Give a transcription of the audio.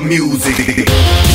more music.